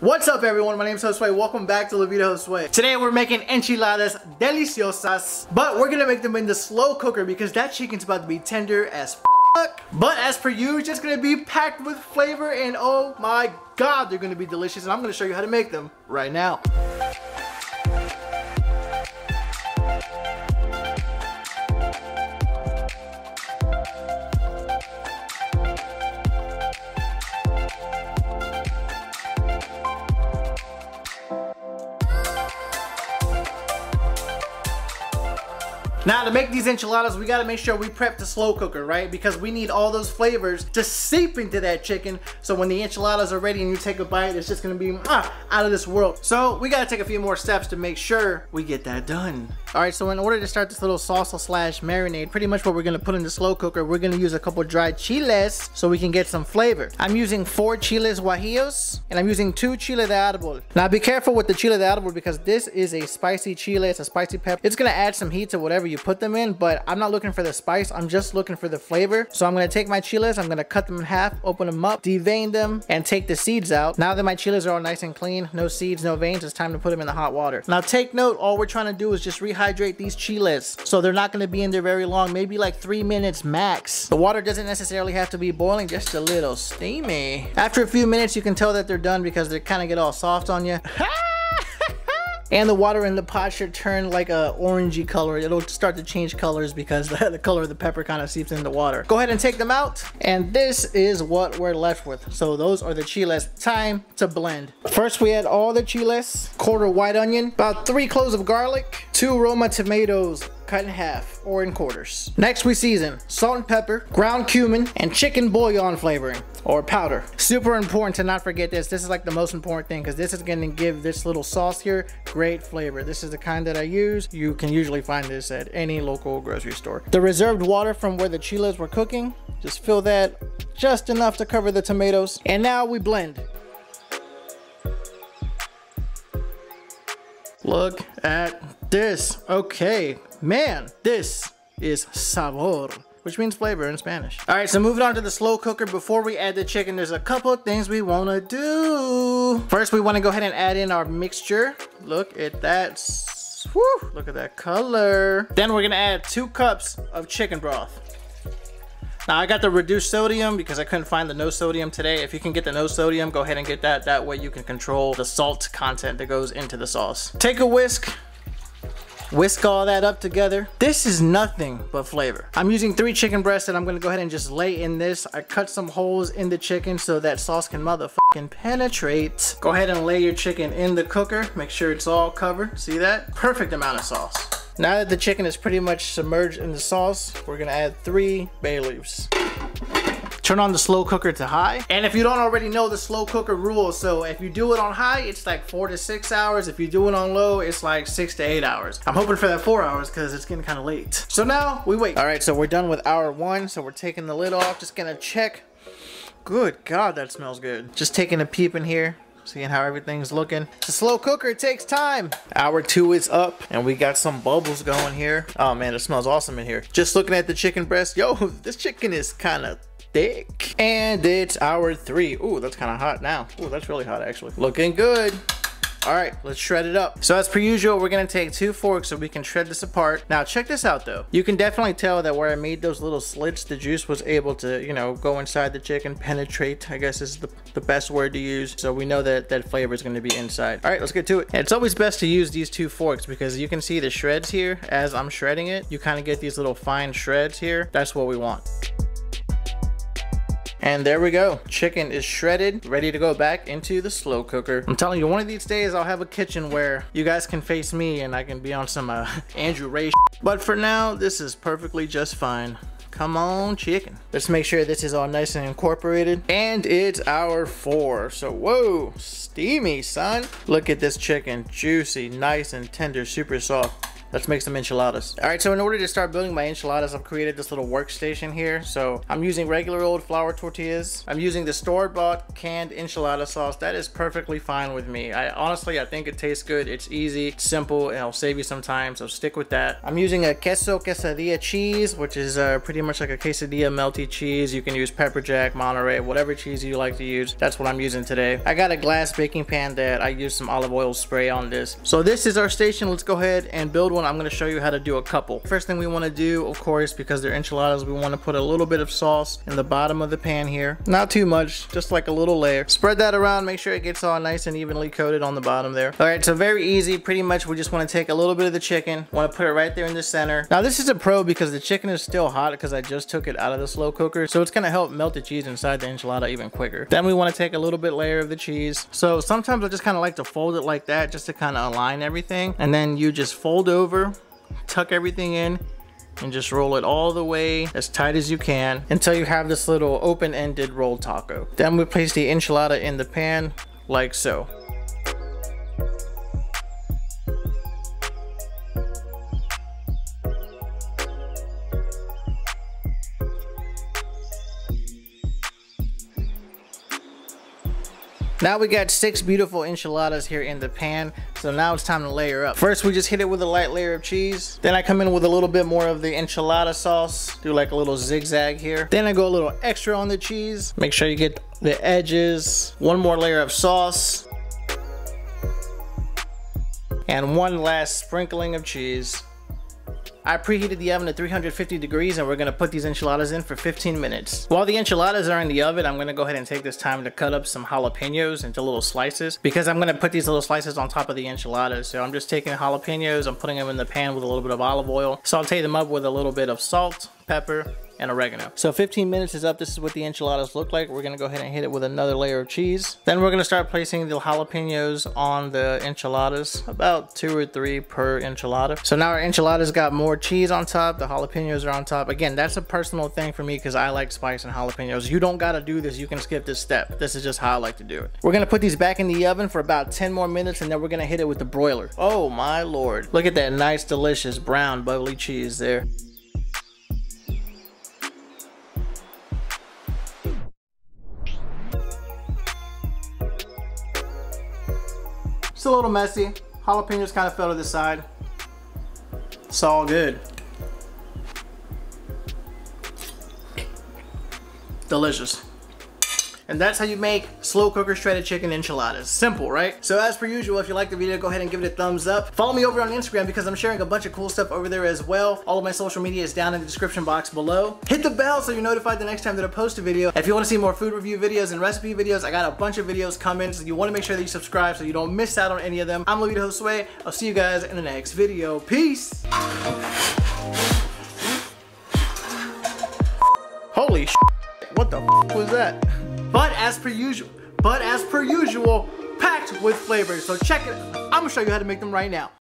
What's up everyone, my name is Josue. Welcome back to La Vida Josue. Today we're making enchiladas deliciosas, but we're gonna make them in the slow cooker because that chicken's about to be tender as fuck. But as per usual, it's just gonna be packed with flavor and oh my god, they're gonna be delicious, and I'm gonna show you how to make them right now. Now to make these enchiladas, we gotta make sure we prep the slow cooker, right? Because we need all those flavors to seep into that chicken. So when the enchiladas are ready and you take a bite, it's just gonna be out of this world. So we gotta take a few more steps to make sure we get that done. All right, so in order to start this little salsa slash marinade, pretty much what we're gonna put in the slow cooker, we're gonna use a couple dried chiles so we can get some flavor. I'm using 4 chiles guajillos and I'm using 2 chile de árbol. Now be careful with the chile de árbol because this is a spicy chile, it's a spicy pepper. It's gonna add some heat to whatever you put them in, but I'm not looking for the spice, I'm just looking for the flavor. So I'm gonna take my chiles, I'm gonna cut them in half, open them up, devein them, and take the seeds out. Now that my chiles are all nice and clean, no seeds, no veins, it's time to put them in the hot water. Now take note, all we're trying to do is just rehydrate these chiles, so they're not gonna be in there very long, maybe like 3 minutes max. The water doesn't necessarily have to be boiling, just a little steamy. After a few minutes, you can tell that they're done because they kind of get all soft on you. And the water in the pot should turn like a orangey color. It'll start to change colors because the color of the pepper kind of seeps in the water. Go ahead and take them out. And this is what we're left with. So those are the chiles. Time to blend. First we add all the chiles, 1/4 white onion, about 3 cloves of garlic, 2 Roma tomatoes, cut in half or in quarters. Next we season salt and pepper, ground cumin, and chicken bouillon flavoring or powder. Super important to not forget this. This is like the most important thing because this is gonna give this little sauce here great flavor. This is the kind that I use. You can usually find this at any local grocery store. The reserved water from where the chiles were cooking, just fill that just enough to cover the tomatoes. And now we blend. Look at this. Okay, man, this is sabor, which means flavor in Spanish. All right, so moving on to the slow cooker. Before we add the chicken, there's a couple of things we wanna do. First, we wanna go ahead and add in our mixture. Look at that. Woo, look at that color. Then we're gonna add 2 cups of chicken broth. Now I got the reduced sodium because I couldn't find the no sodium today. If you can get the no sodium, go ahead and get that. That way you can control the salt content that goes into the sauce. Take a whisk. Whisk all that up together. This is nothing but flavor. I'm using 3 chicken breasts and I'm gonna go ahead and just lay in this. I cut some holes in the chicken so that sauce can motherfucking penetrate. Go ahead and lay your chicken in the cooker. Make sure it's all covered. See that? Perfect amount of sauce. Now that the chicken is pretty much submerged in the sauce, we're gonna add 3 bay leaves. Turn on the slow cooker to high. And if you don't already know the slow cooker rule, so if you do it on high, it's like 4 to 6 hours. If you do it on low, it's like 6 to 8 hours. I'm hoping for that 4 hours because it's getting kind of late. So now we wait. All right, so we're done with hour 1. So we're taking the lid off, just gonna check. Good God, that smells good. Just taking a peep in here, seeing how everything's looking. It's a slow cooker, it takes time. Hour 2 is up and we got some bubbles going here. Oh man, it smells awesome in here. Just looking at the chicken breast, yo, this chicken is kind of thick. And it's hour 3. Ooh, that's kind of hot now. Ooh, that's really hot actually. Looking good. All right, let's shred it up. So as per usual, we're gonna take 2 forks so we can shred this apart. Now check this out though. You can definitely tell that where I made those little slits, the juice was able to, you know, go inside the chicken, penetrate, I guess is the best word to use. So we know that that flavor is gonna be inside. All right, let's get to it. And it's always best to use these 2 forks because you can see the shreds here as I'm shredding it. You kind of get these little fine shreds here. That's what we want. And there we go. Chicken is shredded, ready to go back into the slow cooker. I'm telling you, one of these days I'll have a kitchen where you guys can face me and I can be on some Andrew Ray shit. But for now, this is perfectly just fine. Come on, chicken. Let's make sure this is all nice and incorporated. And it's hour 4. So whoa, steamy, son. Look at this chicken, juicy, nice and tender, super soft. Let's make some enchiladas. All right, so in order to start building my enchiladas, I've created this little workstation here. So I'm using regular old flour tortillas. I'm using the store-bought canned enchilada sauce. That is perfectly fine with me. I honestly think it tastes good. It's easy, simple, and it'll save you some time, so stick with that. I'm using a queso quesadilla cheese, which is pretty much like a quesadilla melty cheese. You can use pepper jack, Monterey, whatever cheese you like to use. That's what I'm using today. I got a glass baking pan that I used some olive oil spray on this. So this is our station. Let's go ahead and build one. I'm gonna show you how to do a couple. First thing we wanna do, of course, because they're enchiladas, we wanna put a little bit of sauce in the bottom of the pan here. Not too much, just like a little layer. Spread that around, make sure it gets all nice and evenly coated on the bottom there. All right, so very easy. Pretty much we just wanna take a little bit of the chicken, wanna put it right there in the center. Now this is a pro because the chicken is still hot because I just took it out of the slow cooker. So it's gonna help melt the cheese inside the enchilada even quicker. Then we wanna take a little bit layer of the cheese. So sometimes I just kinda like to fold it like that just to kinda align everything. And then you just fold over, tuck everything in, and just roll it all the way as tight as you can until you have this little open-ended rolled taco. Then we place the enchilada in the pan like so. Now we got 6 beautiful enchiladas here in the pan. So now it's time to layer up. First, we just hit it with a light layer of cheese. Then I come in with a little bit more of the enchilada sauce. Do like a little zigzag here. Then I go a little extra on the cheese. Make sure you get the edges. One more layer of sauce. And one last sprinkling of cheese. I preheated the oven to 350 degrees and we're gonna put these enchiladas in for 15 minutes. While the enchiladas are in the oven, I'm gonna go ahead and take this time to cut up some jalapenos into little slices because I'm gonna put these little slices on top of the enchiladas. So I'm just taking jalapenos, I'm putting them in the pan with a little bit of olive oil, saute them up with a little bit of salt, pepper, and oregano. So 15 minutes is up. This is what the enchiladas look like. We're gonna go ahead and hit it with another layer of cheese. Then we're gonna start placing the jalapenos on the enchiladas, about 2 or 3 per enchilada. So now our enchiladas got more cheese on top, the jalapenos are on top. Again, that's a personal thing for me because I like spice and jalapenos. You don't gotta do this, you can skip this step. This is just how I like to do it. We're gonna put these back in the oven for about 10 more minutes and then we're gonna hit it with the broiler. Oh my Lord. Look at that nice, delicious, brown, bubbly cheese there. It's a little messy. Jalapenos kind of fell to the side. It's all good. Delicious. And that's how you make slow cooker shredded chicken enchiladas. Simple, right? So as per usual, if you like the video, go ahead and give it a thumbs up. Follow me over on Instagram because I'm sharing a bunch of cool stuff over there as well. All of my social media is down in the description box below. Hit the bell so you're notified the next time that I post a video. If you want to see more food review videos and recipe videos, I got a bunch of videos coming, so you want to make sure that you subscribe so you don't miss out on any of them. I'm La Vida Josue. I'll see you guys in the next video. Peace. Holy shit, what the f was that? But as per usual, packed with flavors. So check it out. I'm gonna show you how to make them right now.